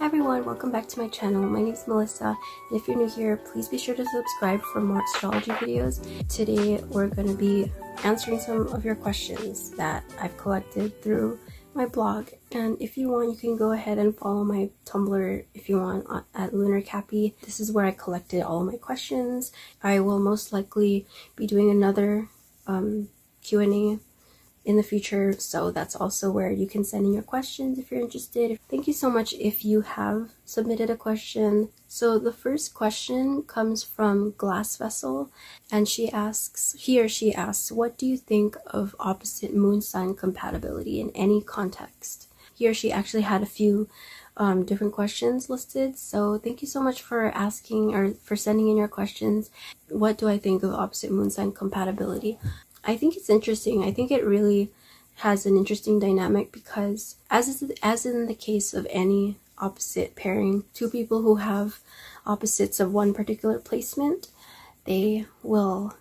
Hi everyone, welcome back to my channel. My name is Melissa, and if you're new here, please be sure to subscribe for more astrology videos. Today we're going to be answering some of your questions that I've collected through my blog, and if you want, you can go ahead and follow my Tumblr if you want at LunarCappy. This is where I collected all my questions. I will most likely be doing another Q&A in the future, so that's also where you can send in your questions if you're interested. Thank you so much if you have submitted a question. So the first question comes from Glass Vessel, and he or she asks, what do you think of opposite moon sign compatibility in any context? He or she actually had a few different questions listed, so thank you so much for asking or for sending in your questions. What do I think of opposite moon sign compatibility? I think it's interesting. I think it really has an interesting dynamic because as in the case of any opposite pairing, two people who have opposites of one particular placement, they will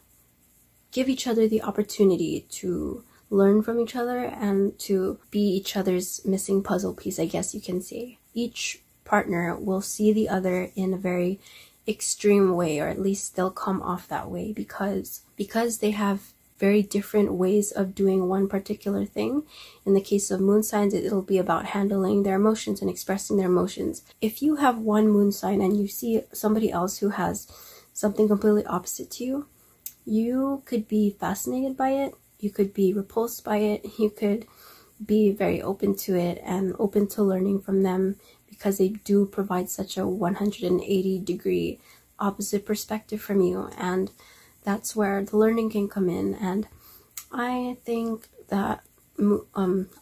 give each other the opportunity to learn from each other and to be each other's missing puzzle piece, I guess you can say. Each partner will see the other in a very extreme way, or at least they'll come off that way because they have very different ways of doing one particular thing. In the case of moon signs, it'll be about handling their emotions and expressing their emotions. If you have one moon sign and you see somebody else who has something completely opposite to you, you could be fascinated by it, you could be repulsed by it, you could be very open to it and open to learning from them because they do provide such a 180-degree opposite perspective from you, and that's where the learning can come in. And I think that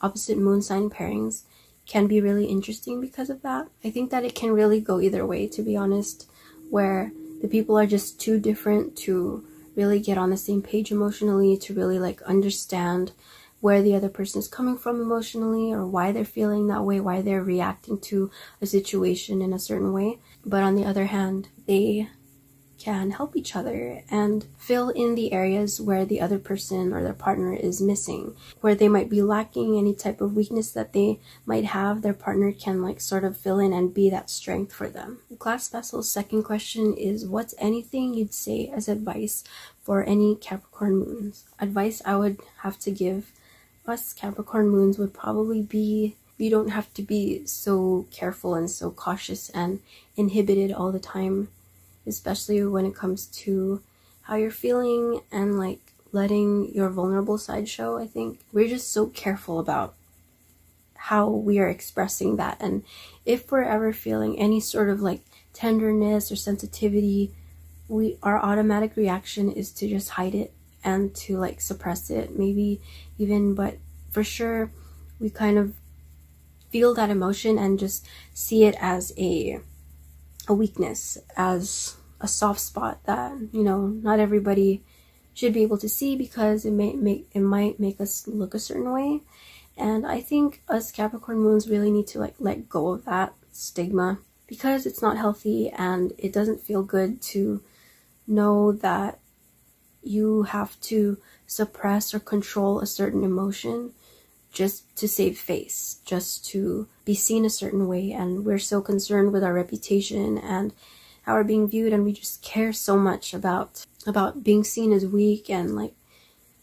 opposite moon sign pairings can be really interesting because of that. I think that it can really go either way, to be honest, where the people are just too different to really get on the same page emotionally, to really like understand where the other person is coming from emotionally, or why they're feeling that way, why they're reacting to a situation in a certain way. But on the other hand, they can help each other and fill in the areas where the other person or their partner is missing, where they might be lacking, any type of weakness that they might have. Their partner can like sort of fill in and be that strength for them. Glass Vessel's second question is, what's anything you'd say as advice for any Capricorn moons? Advice I would have to give us Capricorn moons would probably be, you don't have to be so careful and so cautious and inhibited all the time, especially when it comes to how you're feeling and like letting your vulnerable side show. I think we're just so careful about how we are expressing that, and if we're ever feeling any sort of like tenderness or sensitivity, our automatic reaction is to just hide it and to like suppress it, maybe even, but for sure we kind of feel that emotion and just see it as a weakness, as a soft spot that, you know, not everybody should be able to see because it might make us look a certain way. And I think us Capricorn moons really need to like let go of that stigma because it's not healthy, and it doesn't feel good to know that you have to suppress or control a certain emotion just to save face, just to be seen a certain way. And we're so concerned with our reputation and how we're being viewed, and we just care so much about being seen as weak, and like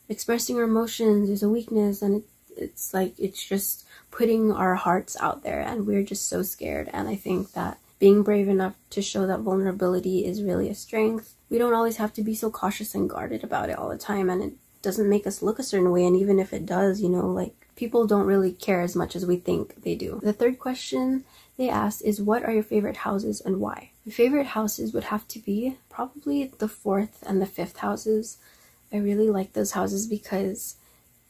expressing our emotions is a weakness, and it's like it's just putting our hearts out there, and we're just so scared. And I think that being brave enough to show that vulnerability is really a strength. We don't always have to be so cautious and guarded about it all the time, and it doesn't make us look a certain way, and even if it does, you know, like people don't really care as much as we think they do. The third question they asked is, what are your favorite houses and why? My favorite houses would have to be probably the 4th and the 5th houses. I really like those houses because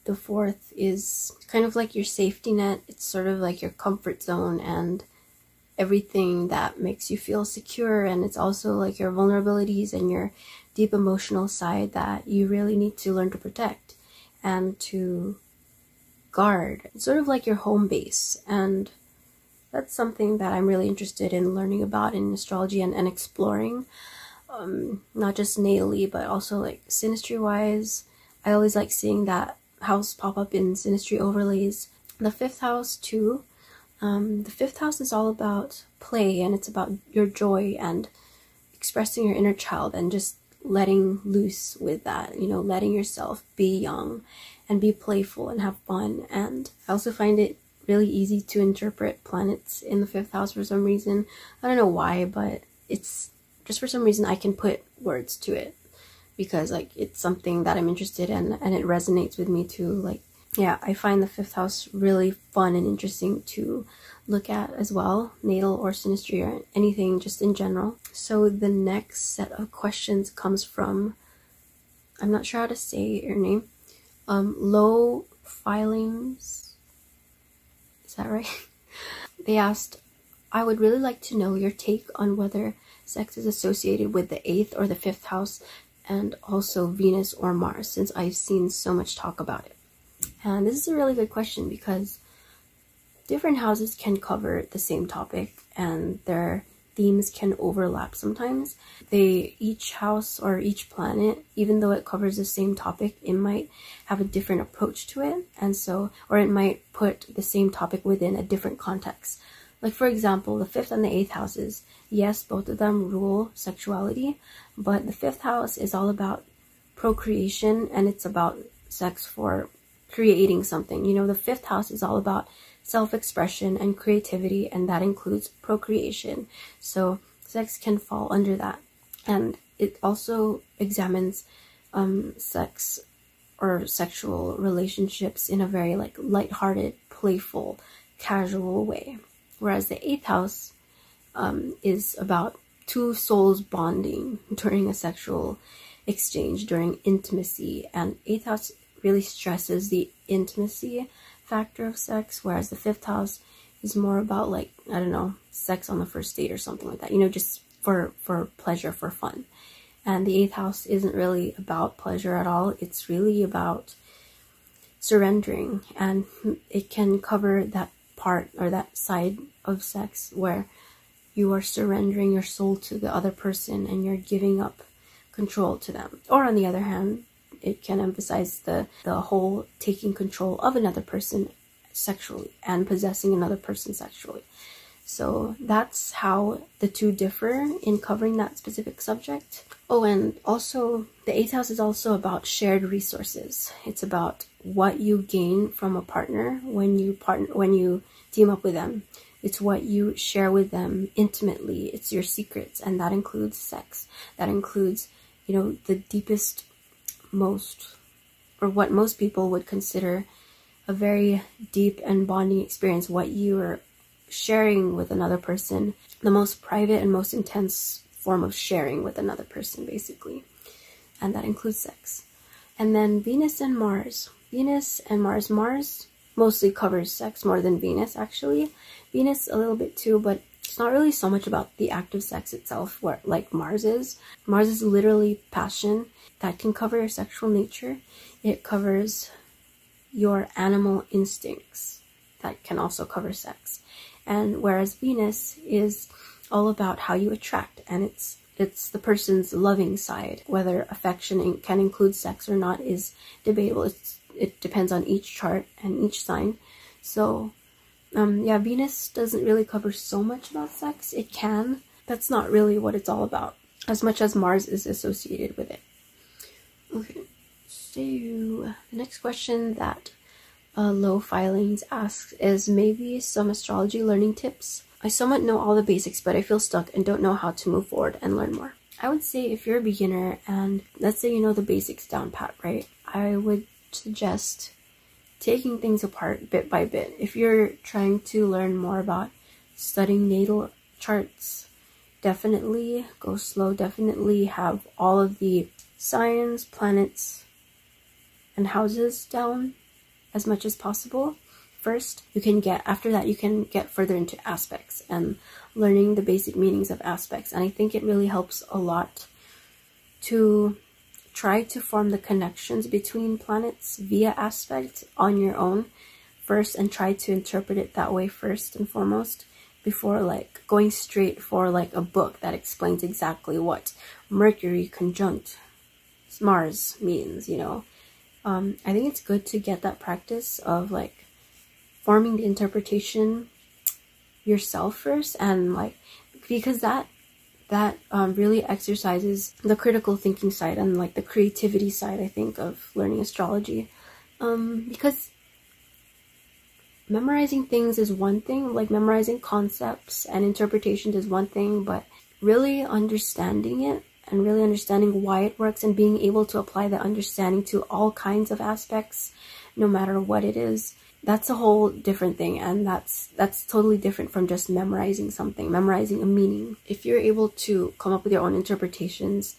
the 4th is kind of like your safety net. It's sort of like your comfort zone and everything that makes you feel secure, and it's also like your vulnerabilities and your deep emotional side that you really need to learn to protect and to guard. It's sort of like your home base, and that's something that I'm really interested in learning about in astrology and exploring, not just natally but also like synastry wise. I always like seeing that house pop up in synastry overlays. The 5th house too, The fifth house is all about play, and it's about your joy and expressing your inner child and just letting loose with that, you know, letting yourself be young and be playful and have fun. And I also find it really easy to interpret planets in the fifth house for some reason. I don't know why, but it's just for some reason I can put words to it because like it's something that I'm interested in and it resonates with me too. Like, yeah, I find the fifth house really fun and interesting to look at as well, natal or synastry or anything just in general. So the next set of questions comes from, I'm not sure how to say your name, Low Filings, is that right? They asked, I would really like to know your take on whether sex is associated with the 8th or the 5th house and also Venus or Mars, since I've seen so much talk about it. And this is a really good question because different houses can cover the same topic and their themes can overlap sometimes. Each house or each planet, even though it covers the same topic, it might have a different approach to it, and so, or it might put the same topic within a different context. Like for example, the 5th and the 8th houses, yes, both of them rule sexuality, but the 5th house is all about procreation and it's about sex for creating something. You know, the 5th house is all about self-expression and creativity, and that includes procreation. So sex can fall under that. And it also examines sex or sexual relationships in a very like lighthearted, playful, casual way. Whereas the 8th house is about two souls bonding during a sexual exchange, during intimacy. And 8th house really stresses the intimacy factor of sex, whereas the 5th house is more about like, I don't know, sex on the first date or something like that, you know, just for pleasure, for fun. And the 8th house isn't really about pleasure at all. It's really about surrendering, and it can cover that part or that side of sex where you are surrendering your soul to the other person and you're giving up control to them. Or on the other hand, it can emphasize the whole taking control of another person sexually and possessing another person sexually. So that's how the two differ in covering that specific subject. Oh, and also the 8th house is also about shared resources. It's about what you gain from a partner when you team up with them. It's what you share with them intimately. It's your secrets, and that includes sex. That includes, you know, the deepest, most, or what most people would consider a very deep and bonding experience, what you are sharing with another person, the most private and most intense form of sharing with another person, basically. And that includes sex. And then Venus and Mars. Mars mostly covers sex more than Venus, actually. Venus a little bit too, but it's not really so much about the act of sex itself, where like Mars is. Mars is literally passion. That can cover your sexual nature. It covers your animal instincts. That can also cover sex. And whereas Venus is all about how you attract, and it's the person's loving side. Whether affection can include sex or not is debatable. It depends on each chart and each sign. So yeah, Venus doesn't really cover so much about sex. It can. That's not really what it's all about, as much as Mars is associated with it. Okay, so the next question that Low Filings asks is maybe some astrology learning tips. I somewhat know all the basics, but I feel stuck and don't know how to move forward and learn more. I would say if you're a beginner and let's say you know the basics down pat, right? I would suggest taking things apart bit by bit. If you're trying to learn more about studying natal charts, definitely go slow. Definitely have all of the signs, planets, and houses down as much as possible. First, after that you can get further into aspects and learning the basic meanings of aspects. And I think it really helps a lot to try to form the connections between planets via aspect on your own first, and try to interpret it that way first and foremost, before like going straight for like a book that explains exactly what Mercury conjunct Mars means, you know. I think it's good to get that practice of like forming the interpretation yourself first, and like, because that really exercises the critical thinking side and like the creativity side, I think, of learning astrology. Because memorizing things is one thing, like memorizing concepts and interpretations is one thing, but really understanding it and really understanding why it works and being able to apply that understanding to all kinds of aspects, no matter what it is, that's a whole different thing, and that's totally different from just memorizing something, memorizing a meaning. If you're able to come up with your own interpretations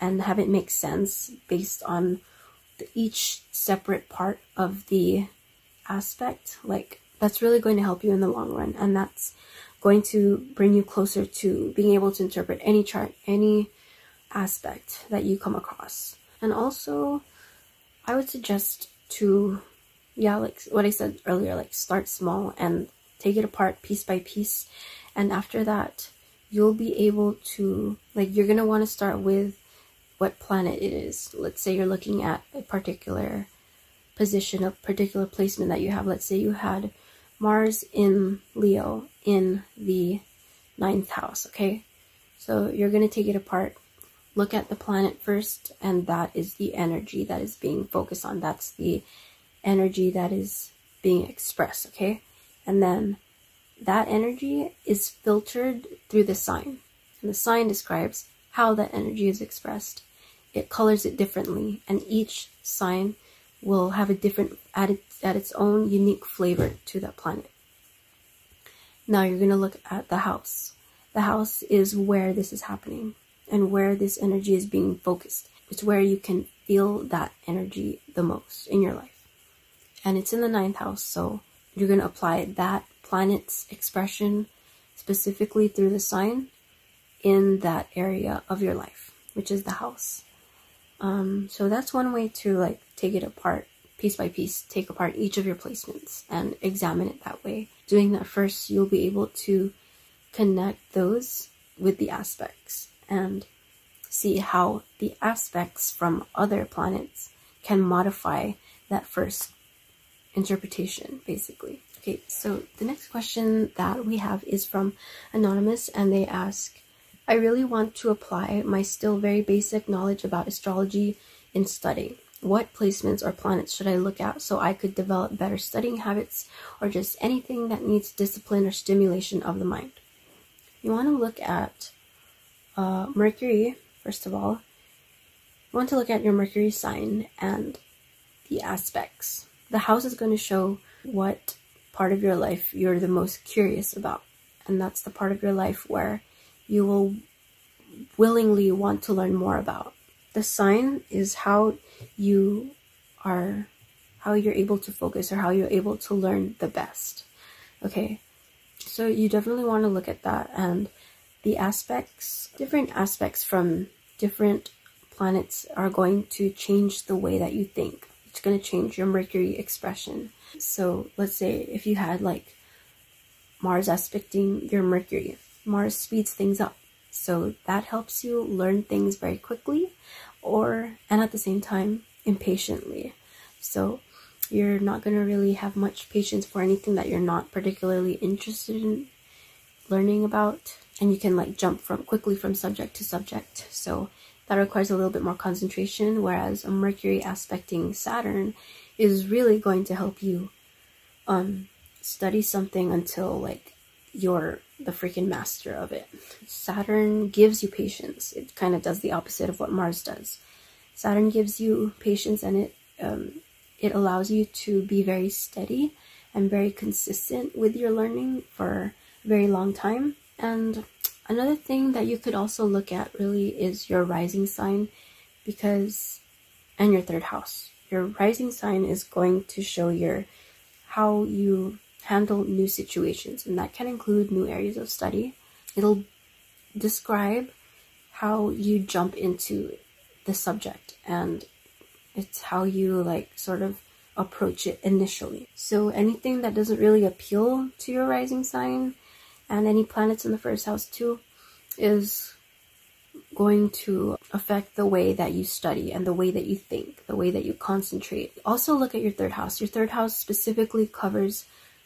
and have it make sense based on each separate part of the aspect, like, that's really going to help you in the long run, and that's going to bring you closer to being able to interpret any chart, any aspect that you come across. And also, I would suggest to, yeah, like what I said earlier, like start small and take it apart piece by piece, and after that you'll be able to, like, you're gonna want to start with what planet it is. Let's say you're looking at a particular position, a particular placement that you have. Let's say you had Mars in Leo in the 9th house, okay? So you're gonna take it apart, look at the planet first, and that is the energy that is being focused on. That's the energy that is being expressed, okay? And then that energy is filtered through the sign, and the sign describes how that energy is expressed. It colors it differently, and each sign will have a different, add its own unique flavor to that planet. Now you're going to look at the house. The house is where this is happening and where this energy is being focused. It's where you can feel that energy the most in your life. And it's in the 9th house, so you're going to apply that planet's expression specifically through the sign in that area of your life, which is the house. So that's one way to, like, take it apart piece by piece, take apart each of your placements and examine it that way. Doing that first, you'll be able to connect those with the aspects and see how the aspects from other planets can modify that first interpretation, basically. Okay, so the next question that we have is from Anonymous, and they ask, I really want to apply my still very basic knowledge about astrology in studying. What placements or planets should I look at so I could develop better studying habits, or just anything that needs discipline or stimulation of the mind? You want to look at Mercury, first of all. You want to look at your Mercury sign and the aspects. The house is going to show what part of your life you're the most curious about, and that's the part of your life where you will willingly want to learn more about. The sign is how you're able to focus, or how you're able to learn the best. Okay, so you definitely want to look at that, and the aspects, different aspects from different planets are going to change the way that you think. It's going to change your Mercury expression. So let's say if you had, like, Mars aspecting your Mercury, Mars speeds things up, so that helps you learn things very quickly, and at the same time impatiently. So you're not going to really have much patience for anything that you're not particularly interested in learning about, and you can, like, jump quickly from subject to subject, so that requires a little bit more concentration, whereas a Mercury aspecting Saturn is really going to help you study something until, like, you're the freaking master of it. Saturn gives you patience. It kind of does the opposite of what Mars does. Saturn gives you patience, and it allows you to be very steady and very consistent with your learning for a very long time. And another thing that you could also look at really is your rising sign, and your 3rd house. Your rising sign is going to show how you handle new situations, and that can include new areas of study. It'll describe how you jump into the subject, and it's how you, like, sort of approach it initially. So anything that doesn't really appeal to your rising sign, and any planets in the 1st house too, is going to affect the way that you study and the way that you think, the way that you concentrate. Also look at your 3rd house. Your 3rd house specifically covers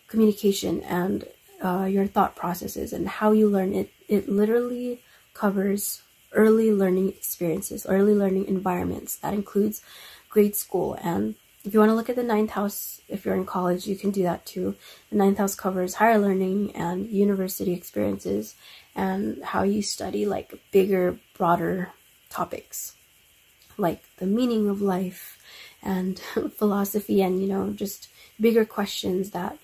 communication and your thought processes and how you learn it. It literally covers early learning experiences, early learning environments. That includes grade school. And if you want to look at the 9th house, if you're in college, you can do that too. The 9th house covers higher learning and university experiences and how you study like bigger, broader topics like the meaning of life and philosophy and, you know, just bigger questions that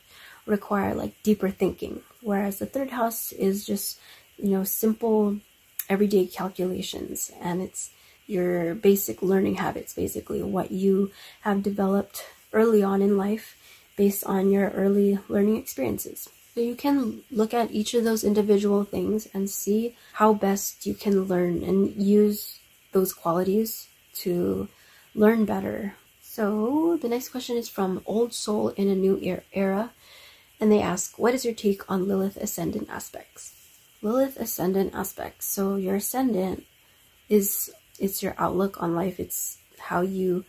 require like deeper thinking. Whereas the 3rd house is just, you know, simple everyday calculations, and it's your basic learning habits, basically what you have developed early on in life based on your early learning experiences. So you can look at each of those individual things and see how best you can learn and use those qualities to learn better. So the next question is from Old Soul in a New Era, and they ask, what is your take on Lilith ascendant aspects? Lilith ascendant aspects. So your ascendant is, it's your outlook on life. It's how you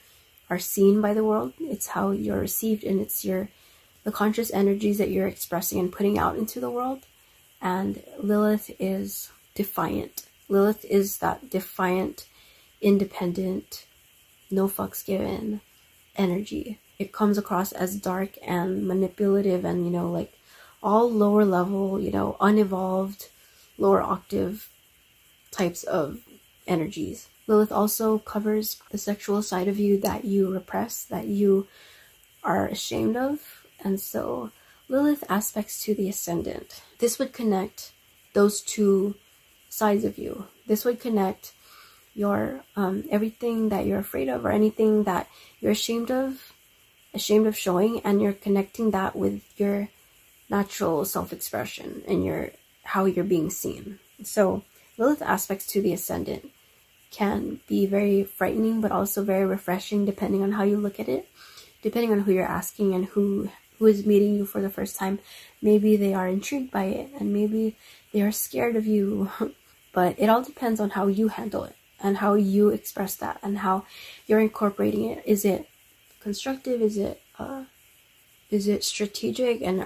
are seen by the world. It's how you're received, and it's the conscious energies that you're expressing and putting out into the world. And Lilith is defiant. Lilith is that defiant, independent, no fucks given energy. It comes across as dark and manipulative and, you know, like all lower level, you know, unevolved, lower octave types of energies. Lilith also covers the sexual side of you that you repress, that you are ashamed of. And so Lilith aspects to the ascendant. This would connect those two sides of you. This would connect your everything that you're afraid of or anything that you're ashamed of showing, and you're connecting that with your natural self-expression and your how you're being seen. So Lilith aspects to the ascendant can be very frightening, but also very refreshing, depending on how you look at it, depending on who you're asking and who is meeting you for the first time. Maybe they are intrigued by it, and maybe they are scared of you, but it all depends on how you handle it and how you express that and how you're incorporating it. Is it constructive? Is it strategic? And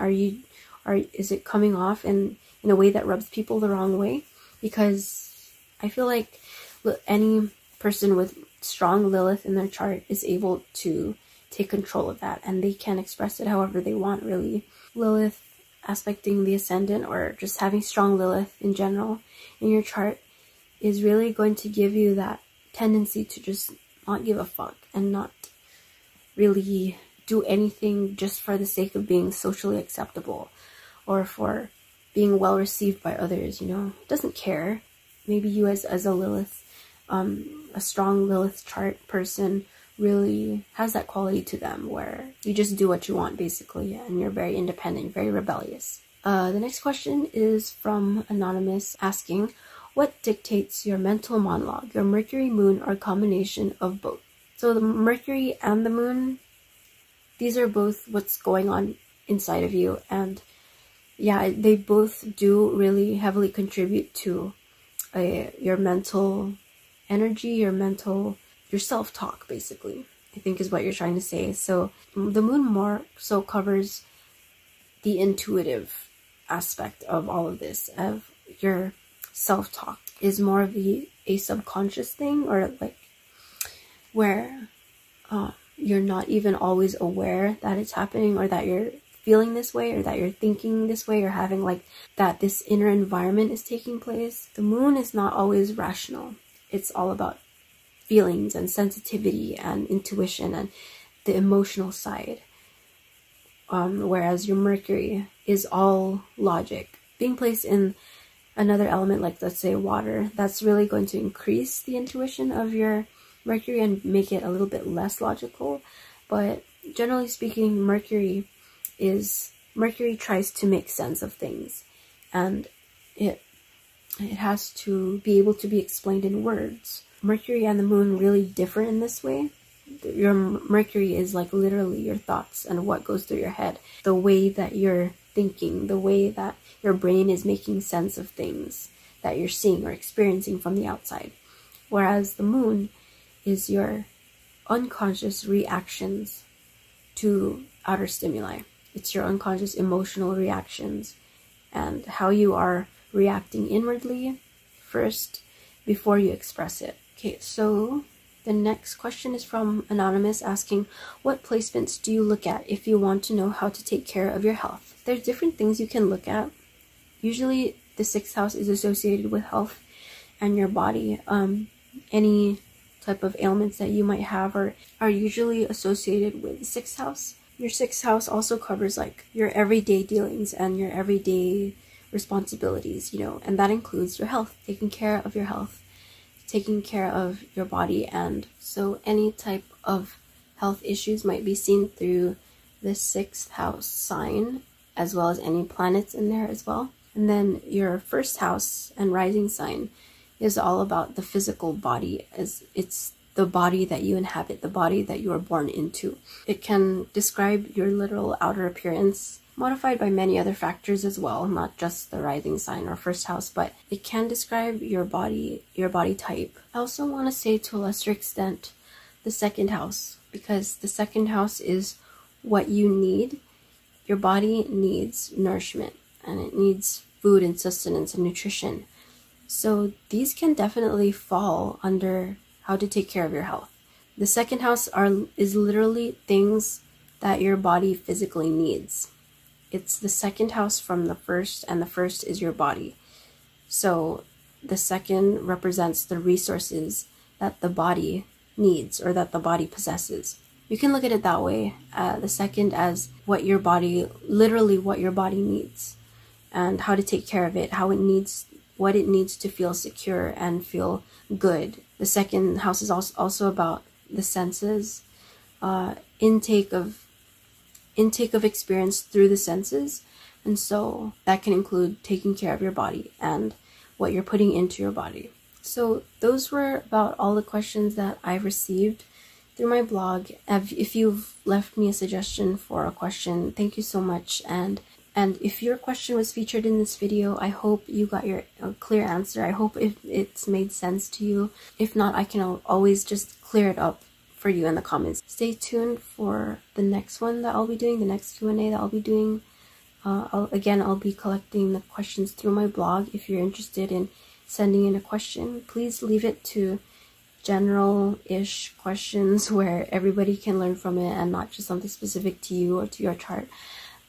is it coming off in a way that rubs people the wrong way? Because I feel like any person with strong Lilith in their chart is able to take control of that, and they can express it however they want, really. Lilith aspecting the ascendant, or just having strong Lilith in general in your chart, is really going to give you that tendency to just not give a fuck and not really do anything just for the sake of being socially acceptable or for being well received by others, you know. Doesn't care. Maybe you as a Lilith, a strong Lilith chart person really has that quality to them where you just do what you want, basically, and you're very independent, very rebellious. The next question is from Anonymous, asking, what dictates your mental monologue, your Mercury, Moon, or combination of both? So the Mercury and the Moon, these are both what's going on inside of you, and yeah, they both do really heavily contribute to your mental energy, your self-talk, basically, I think is what you're trying to say. So the Moon more so covers the intuitive aspect of all of this, of your self-talk is more of a subconscious thing, or like where you're not even always aware that it's happening, or that you're feeling this way, or that you're thinking this way, or having like that this inner environment is taking place. The Moon is not always rational. It's all about feelings and sensitivity and intuition and the emotional side. Whereas your Mercury is all logic. Being placed in another element, like let's say water, that's really going to increase the intuition of your Mercury and make it a little bit less logical. But generally speaking, Mercury tries to make sense of things, and it has to be able to be explained in words. Mercury and the Moon really differ in this way. Your Mercury is like literally your thoughts and what goes through your head, the way that you're thinking, the way that your brain is making sense of things that you're seeing or experiencing from the outside. Whereas the Moon is your unconscious reactions to outer stimuli. It's your unconscious emotional reactions and how you are reacting inwardly first before you express it. Okay, so the next question is from Anonymous asking, what placements do you look at if you want to know how to take care of your health? There's different things you can look at. Usually the 6th house is associated with health and your body. Any type of ailments that you might have are usually associated with the 6th house. Your 6th house also covers like your everyday dealings and your everyday responsibilities, you know, and that includes your health, taking care of your health, taking care of your body. And so any type of health issues might be seen through the 6th house sign, as well as any planets in there as well. And then your 1st house and rising sign is all about the physical body, as it's the body that you inhabit, the body that you are born into. It can describe your literal outer appearance, modified by many other factors as well, not just the rising sign or 1st house, but it can describe your body type. I also want to say, to a lesser extent, the 2nd house, because the 2nd house is what you need. Your body needs nourishment, and it needs food and sustenance and nutrition. So these can definitely fall under how to take care of your health. The 2nd house is literally things that your body physically needs. It's the 2nd house from the 1st, and the 1st is your body. So the 2nd represents the resources that the body needs, or that the body possesses. You can look at it that way, the 2nd as what your body, literally what your body needs, and how to take care of it, how it needs, what it needs to feel secure and feel good. The 2nd house is also about the senses, intake of experience through the senses, and so that can include taking care of your body and what you're putting into your body. So those were about all the questions that I received through my blog. If you've left me a suggestion for a question, thank you so much. And if your question was featured in this video, I hope you got your clear answer. I hope if it's made sense to you. If not, I can always just clear it up for you in the comments. Stay tuned for the next one that I'll be doing, the next Q&A that I'll be doing. I'll be collecting the questions through my blog. If you're interested in sending in a question, please leave it to general-ish questions where everybody can learn from it and not just something specific to you or to your chart.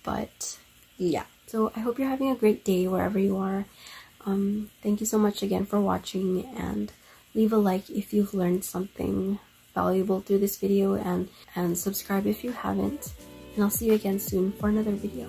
But yeah, so I hope you're having a great day wherever you are. Thank you so much again for watching, and leave a like if you've learned something valuable through this video, and subscribe if you haven't, and I'll see you again soon for another video.